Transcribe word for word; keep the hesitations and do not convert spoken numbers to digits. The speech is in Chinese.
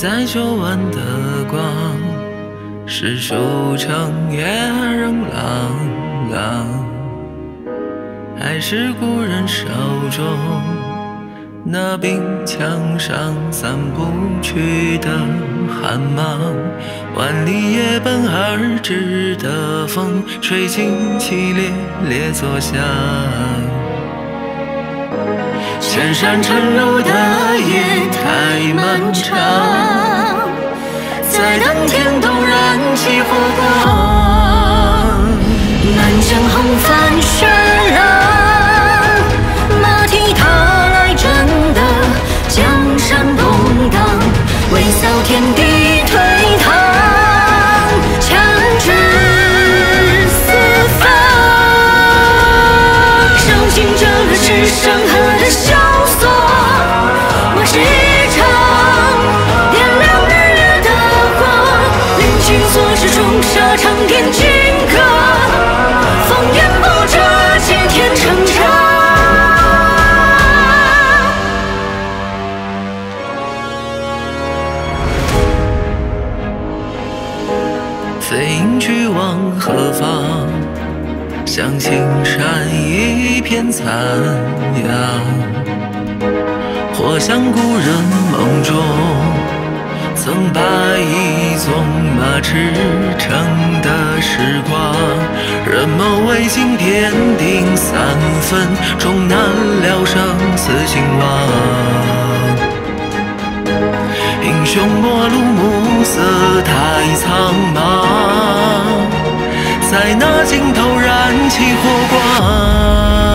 在酒碗的光，是书城夜仍朗朗，还是故人手中那鬓墙上散不去的寒芒？万里夜奔而至的风，吹尽凄烈烈作响。千山沉入的夜太漫长，在当天动燃起火光。满江红翻湿了马蹄踏来真的江山动荡，为扫天地颓唐。 山河的萧索，我是一场点亮日月的火，凌群所至，冲杀长天君歌，烽烟不折，接天成茶。飞鹰去往何方？ 像青山一片残阳，或像故人梦中曾把一纵马驰骋的时光。人某未尽天定三分，终难了生死情网。英雄末路暮色太苍茫。 在那尽头燃起火光。